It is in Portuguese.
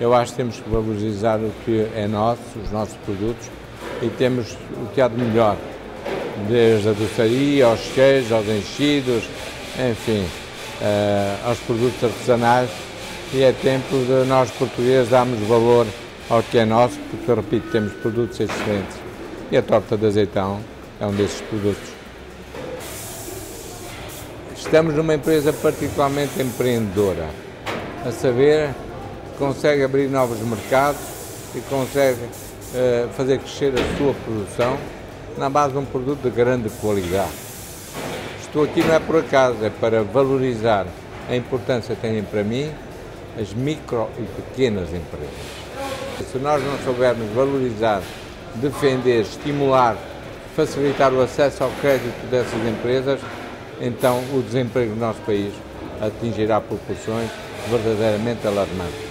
Eu acho que temos que valorizar o que é nosso, os nossos produtos, e temos o que há de melhor, desde a doçaria, aos queijos, aos enchidos, enfim, aos produtos artesanais, e é tempo de nós portugueses darmos valor ao que é nosso, porque, eu repito, temos produtos excelentes, e a torta de azeitão é um desses produtos. Estamos numa empresa particularmente empreendedora, a saber, consegue abrir novos mercados e consegue fazer crescer a sua produção na base de um produto de grande qualidade. Estou aqui não é por acaso, é para valorizar a importância que têm para mim as micro e pequenas empresas. Se nós não soubermos valorizar, defender, estimular, facilitar o acesso ao crédito dessas empresas, então o desemprego no nosso país atingirá proporções verdadeiramente alarmantes.